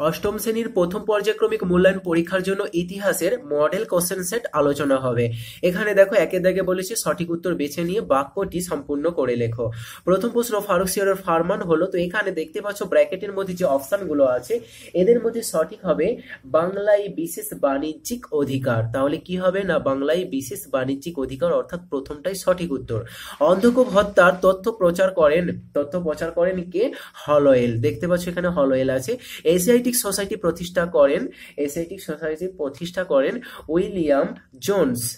अष्टम श्रेणीर प्रथम पर्यायक्रमिक मूल्यायन परीक्षार जोन्नो इतिहासेर मडेल कोश्चेन सेट आलोचना होबे। एखाने देखो एकेर दागे बोलेछे सठिक उत्तर बेचे निये वाक्यटी सम्पूर्ण करे लेखो। प्रथम प्रश्न फारुक सियारेर फरमान हलो। तो एखाने देखते पाच्छो ब्रैकेटेर मध्ये जे अपशनगुलो आछे एदेर मध्ये सठिक होबे बांग्लाय विशेष वाणिज्यिक अधिकार। ताहले कि होबे ना बांग्लाय विशेष वाणिज्यिक अधिकार अर्थात प्रथमटाई सठिक उत्तर। अंधकूप हत्यार तथ्य प्रचार करेन के हलएल। देखते पाच्छो एखाने हलएल आछे। एशियाई सोसाइटी प्रतिष्ठा करें उइलियाम जोन्स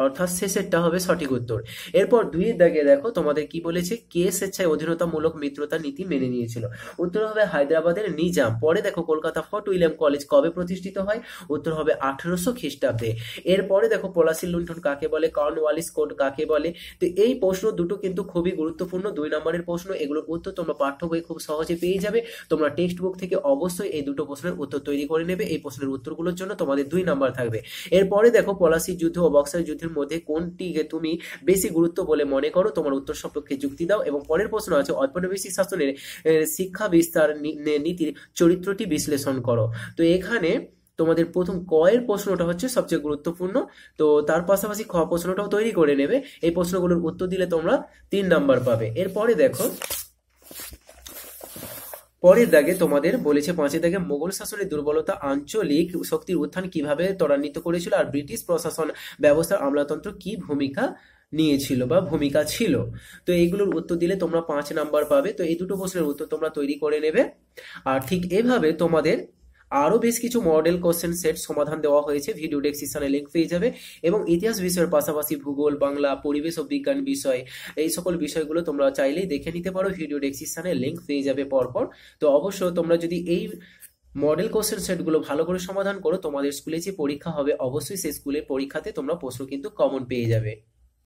अर्थात शेषेरटा होबे सठिक उत्तर। एरपर दुइये दागे देखो तोमादेर कि बोलेछे के स्वेच्छाय अधीनतामूलक मित्रता नीति मेने नियेछिलो। उत्तर होबे हायद्राबादेर निजाम। परे देखो कलकाता फोर्ट उइलियाम कलेज कबे प्रतिष्ठित हय? उत्तर होबे 1800 ख्रिस्टाब्दे। एरपर देखो पलासी लुंठन काके बोले, कर्नवालिस कोड काके बोले। तो एई प्रश्न दुटो किन्तु खुबी गुरुत्वपूर्ण 2 नम्बरेर प्रश्न। एगुलोर उत्तर तोमरा पाठ्य बइये खूब सहजे पेये जाबे। तोमरा टेक्सट बुक थेके अवश्यई एई दुटो प्रश्नेर उत्तर तैरि करे नेबे। एई प्रश्नेर उत्तरगुलोर जोन्नो तोमादेर 2 नम्बर थाकबे। एरपर देखो पलासी युद्ध ओ बक्सार युद्ध মধ্যে কোনটিকে তুমি বেশি গুরুত্ব বলে মনে করো? তোমার উত্তর সম্পর্কে যুক্তি দাও। এবং পরের প্রশ্ন আছে ঔপনিবেশিক শাসনের শিক্ষা বিস্তার নীতির চরিত্রটি বিশ্লেষণ করো। তো এখানে তোমাদের প্রথম ক এর প্রশ্নটা হচ্ছে সবচেয়ে গুরুত্বপূর্ণ। তো তার পাশাপাশি খ প্রশ্নটাও তৈরি করে নেবে। এই প্রশ্নগুলোর উত্তর দিলে তোমরা ৩ নাম্বার পাবে। এরপরে দেখো পরের দাগে তোমাদের বলেছে 5 দাগে মোগল শাসনের দুর্বলতা আঞ্চলিক শক্তির উত্থান কিভাবে ত্বরান্বিত করেছিল আর ব্রিটিশ প্রশাসন ব্যবস্থার আমলাতন্ত্র কি ভূমিকা নিয়েছিল বা ভূমিকা ছিল। তো এইগুলোর উত্তর দিলে তোমরা 5 নাম্বার পাবে। তো এই দুটো প্রশ্নের উত্তর তোমরা তৈরি করে নেবে। আর ঠিক এভাবে তোমাদের আরো বেশ কিছু মডেল কোশ্চেন সেট সমাধান দেওয়া হয়েছে। ভিডিও ডেসক্রিপশনে লিংক পেয়ে যাবে। এবং ইতিহাস বিষয়ের পাশাপাশি ভূগোল, বাংলা, পরিবেশ ও বিজ্ঞান বিষয় এই সকল বিষয়গুলো তোমরা চাইলেই দেখে নিতে পারো। ভিডিও ডেসক্রিপশনে লিংক পেয়ে যাবে পরপর। তো অবশ্যই তোমরা যদি এই মডেল কোশ্চেন সেটগুলো ভালো করে সমাধান করো তোমাদের স্কুলে যে পরীক্ষা হবে অবশ্যই সেই স্কুলের পরীক্ষাতে তোমরা প্রশ্ন কিন্তু কমন পেয়ে যাবে।